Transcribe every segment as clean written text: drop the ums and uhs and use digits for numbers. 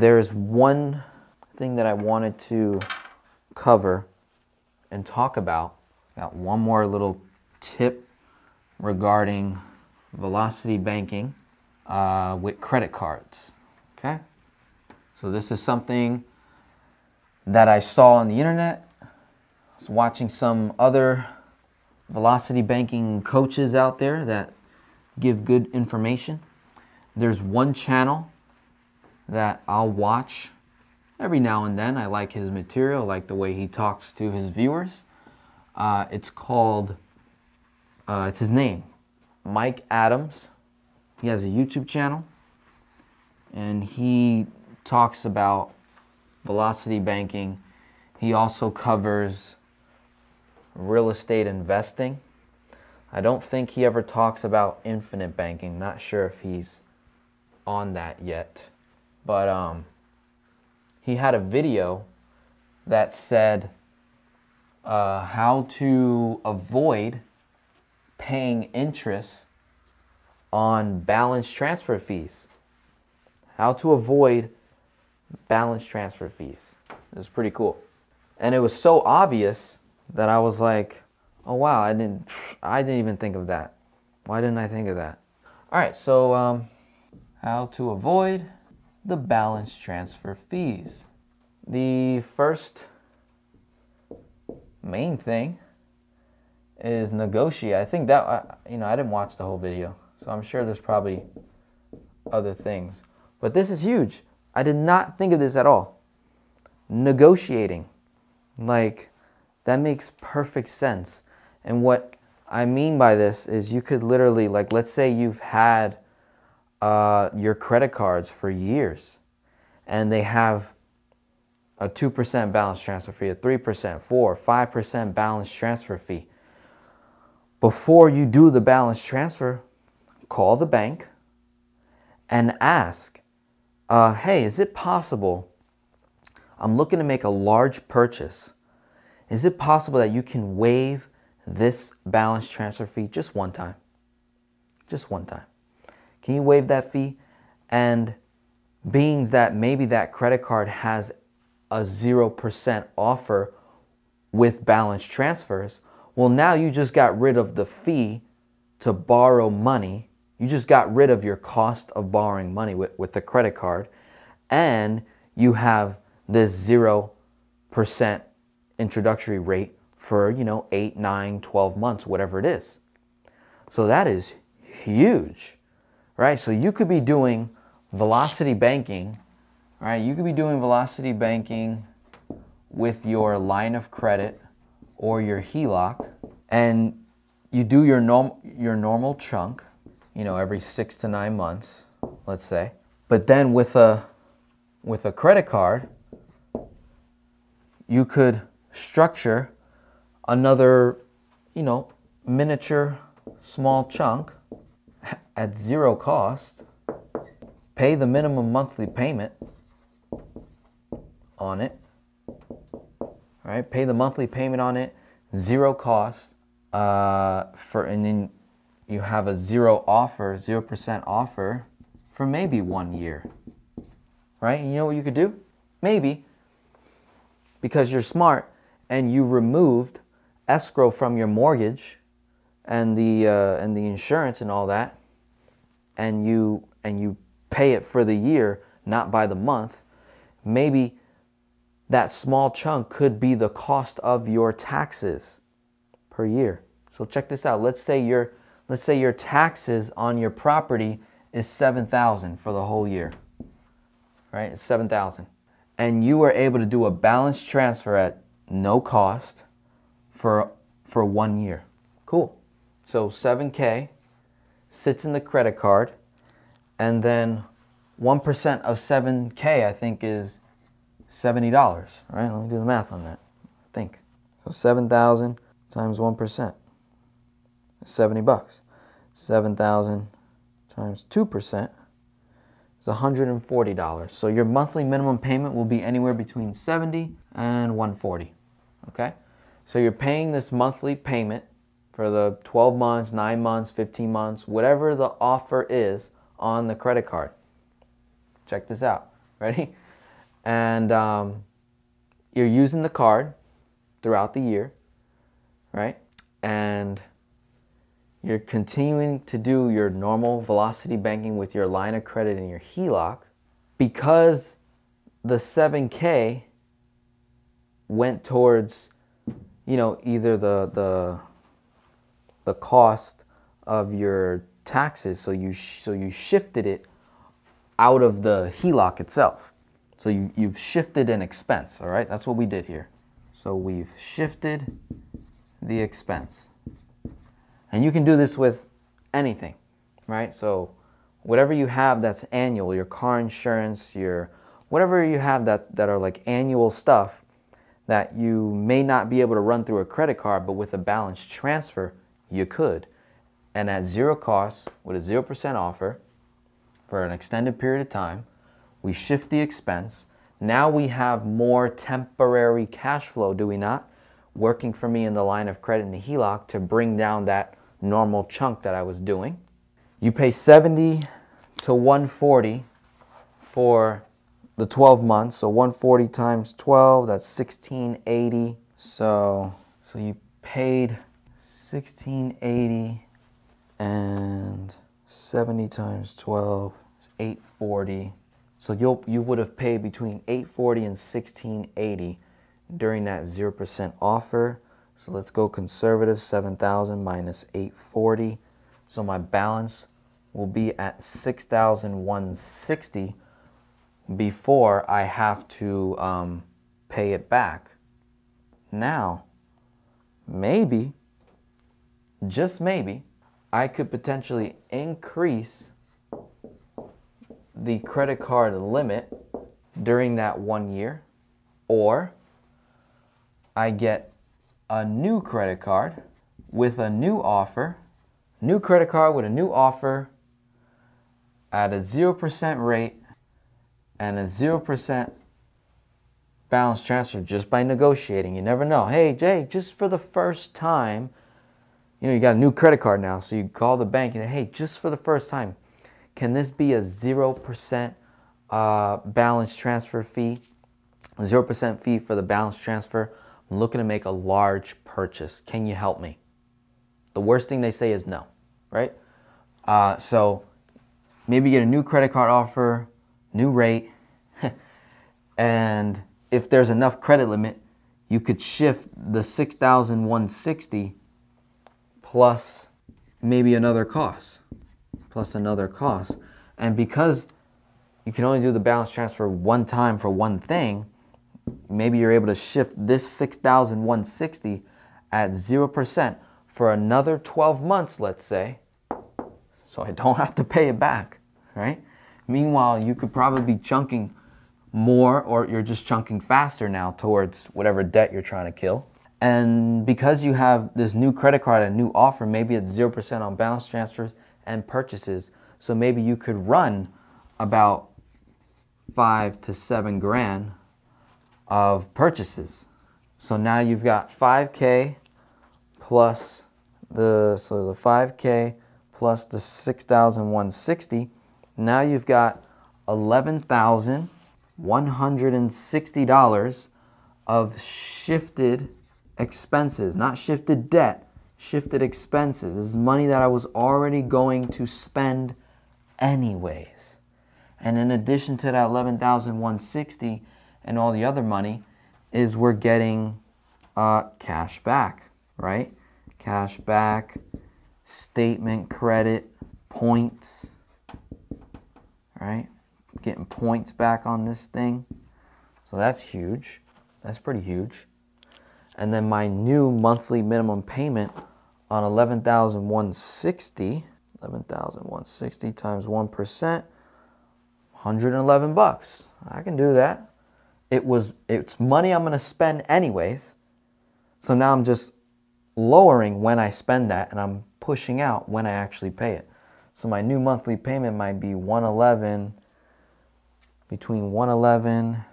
There's one thing that I wanted to cover and talk about. Got one more little tip regarding velocity banking with credit cards, okay? So this is something that I saw on the internet. I was watching some other velocity banking coaches out there that give good information. There's one channel that I'll watch every now and then. I like his material, I like the way he talks to his viewers. It's called, it's his name, Mike Adams. He has a YouTube channel and he talks about velocity banking. He also covers real estate investing. I don't think he ever talks about infinite banking. Not sure if he's on that yet. But he had a video that said how to avoid paying interest on balance transfer fees. How to avoid balance transfer fees. It was pretty cool. And it was so obvious that I was like, oh wow, I didn't even think of that. Why didn't I think of that? All right, so how to avoid the balance transfer fees. The first main thing is negotiate. I think that, you know, I didn't watch the whole video, so I'm sure there's probably other things. But this is huge. I did not think of this at all. Negotiating, like, that makes perfect sense. And what I mean by this is you could literally, like, let's say you've had your credit cards for years and they have a 2% balance transfer fee, a 3%, 4%, 5% balance transfer fee. Before you do the balance transfer, call the bank and ask, hey, is it possible? I'm looking to make a large purchase. Is it possible that you can waive this balance transfer fee just one time? Just one time. Can you waive that fee? And being that maybe that credit card has a 0% offer with balance transfers, well, now you just got rid of the fee to borrow money. You just got rid of your cost of borrowing money with the credit card, and you have this 0% introductory rate for, you know, 8, 9, 12 months, whatever it is. So that is huge, right? So you could be doing velocity banking, right? You could be doing velocity banking with your line of credit or your HELOC, and you do your normal chunk, you know, every 6 to 9 months, let's say. But then with a credit card, you could structure another, you know, miniature small chunk at zero cost, pay the minimum monthly payment on it, right? Pay the monthly payment on it, zero cost, and then you have a 0% offer for maybe 1 year, right? And you know what you could do? Maybe, because you're smart and you removed escrow from your mortgage and the insurance and all that, and you pay it for the year, not by the month. Maybe that small chunk could be the cost of your taxes per year. So check this out. Let's say your taxes on your property is $7,000 for the whole year, right? It's $7,000. And you were able to do a balance transfer at no cost for 1 year. Cool. So 7K sits in the credit card, and then 1% of 7K, I think, is $70, right? Let me do the math on that, I think. So 7,000 times 1%, $70. 7,000 times 2% is $140. So your monthly minimum payment will be anywhere between 70 and 140, okay? So you're paying this monthly payment for the 12 months, 9 months, 15 months, whatever the offer is on the credit card. Check this out, ready? and you're using the card throughout the year, right? And you're continuing to do your normal velocity banking with your line of credit and your HELOC, because the 7K went towards, you know, either the cost of your taxes, so you shifted it out of the HELOC itself. So you've shifted an expense, all right? That's what we did here. So we've shifted the expense. And you can do this with anything, right? So whatever you have that's annual, your car insurance, your whatever you have that are like annual stuff that you may not be able to run through a credit card, but with a balance transfer, you could. And at zero cost, with a 0% offer for an extended period of time, we shift the expense. Now we have more temporary cash flow, do we not? Working for me in the line of credit in the HELOC to bring down that normal chunk that I was doing. You pay 70 to 140 for the 12 months. So 140 times 12, that's 1680. So you paid 1680, and 70 times 12 is 840. So you would have paid between 840 and 1680 during that 0% offer. So let's go conservative, 7,000 minus 840. So my balance will be at 6,160 before I have to pay it back. Now, maybe, just maybe, I could potentially increase the credit card limit during that 1 year, or I get a new credit card with a new offer, at a 0% rate and a 0% balance transfer, just by negotiating. You never know. Hey, Jay, just for the first time, you know, you got a new credit card now, so you call the bank and say, hey, just for the first time, can this be a 0% balance transfer fee, 0% fee for the balance transfer? I'm looking to make a large purchase. Can you help me? The worst thing they say is no, right? So maybe get a new credit card offer, new rate, and if there's enough credit limit, you could shift the 6,160 plus maybe another cost, And because you can only do the balance transfer one time for one thing, maybe you're able to shift this 6,160 at 0% for another 12 months, let's say, so I don't have to pay it back, right? Meanwhile, you could probably be chunking more, or you're just chunking faster now towards whatever debt you're trying to kill. And because you have this new credit card, a new offer, maybe it's 0% on balance transfers and purchases. So maybe you could run about 5 to 7 grand of purchases. So now you've got 5K plus the 5K plus the 6,160. Now you've got $11,160 of shifted expenses, not shifted debt, shifted expenses. This is money that I was already going to spend anyways. And in addition to that $11,160 and all the other money is we're getting cash back, right? Cash back, statement credit, points, right? Getting points back on this thing. So that's huge. That's pretty huge. And then my new monthly minimum payment on $11,160, $11,160 times 1%, $111. I can do that. It's money I'm going to spend anyways. So now I'm just lowering when I spend that, and I'm pushing out when I actually pay it. So my new monthly payment might be between 111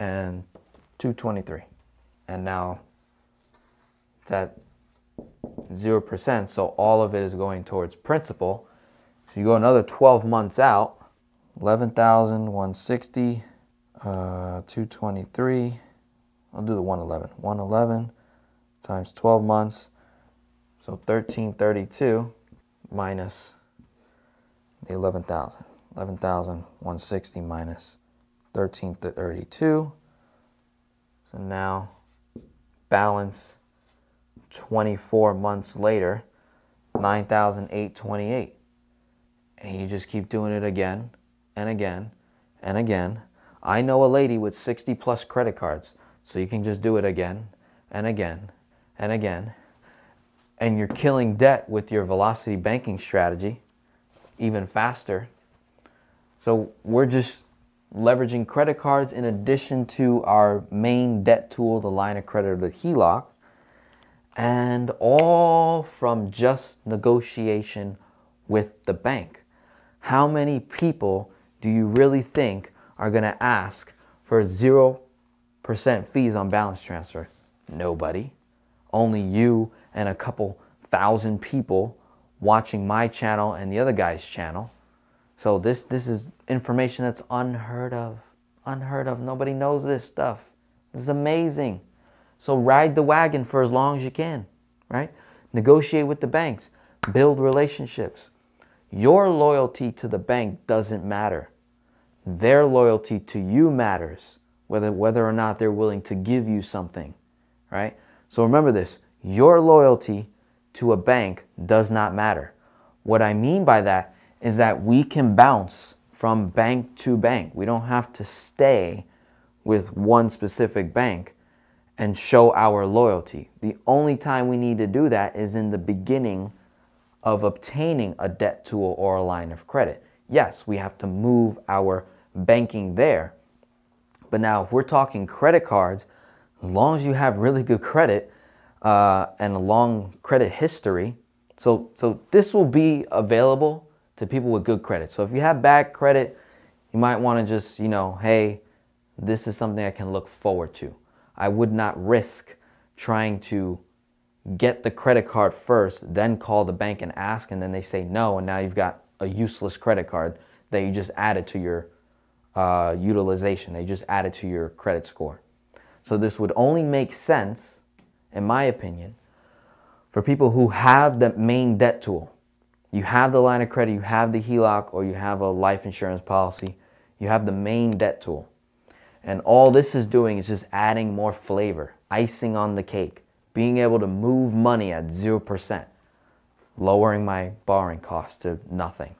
and 223. And now it's at 0%, so all of it is going towards principal. So you go another 12 months out, $11,160 223. I'll do the 111. 111 times 12 months. So 1332 minus the 11,000. 11,160 minus 1332. So now balance 24 months later, 9,828. And you just keep doing it again and again and again. I know a lady with 60 plus credit cards, so you can just do it again and again and again. And you're killing debt with your velocity banking strategy even faster. So we're just leveraging credit cards in addition to our main debt tool, the line of credit, or the HELOC, and all from just negotiation with the bank. How many people do you really think are going to ask for 0% fees on balance transfer? Nobody. Only you and a couple thousand people watching my channel and the other guy's channel. So this is information that's unheard of. Unheard of. Nobody knows this stuff. This is amazing. So ride the wagon for as long as you can, right? Negotiate with the banks. Build relationships. Your loyalty to the bank doesn't matter. Their loyalty to you matters, whether or not they're willing to give you something, right? So remember this, your loyalty to a bank does not matter. What I mean by that is that we can bounce from bank to bank. We don't have to stay with one specific bank and show our loyalty. The only time we need to do that is in the beginning of obtaining a debt tool or a line of credit. Yes, we have to move our banking there. But now if we're talking credit cards, as long as you have really good credit and a long credit history, so this will be available to people with good credit. So if you have bad credit, you might want to just, you know, hey, this is something I can look forward to. I would not risk trying to get the credit card first, then call the bank and ask, and then they say no, and now you've got a useless credit card that you just added to your utilization, that you just added to your credit score. So this would only make sense, in my opinion, for people who have the main debt tool. You have the line of credit, you have the HELOC, or you have a life insurance policy. You have the main debt tool. And all this is doing is just adding more flavor, icing on the cake, being able to move money at 0%, lowering my borrowing cost to nothing.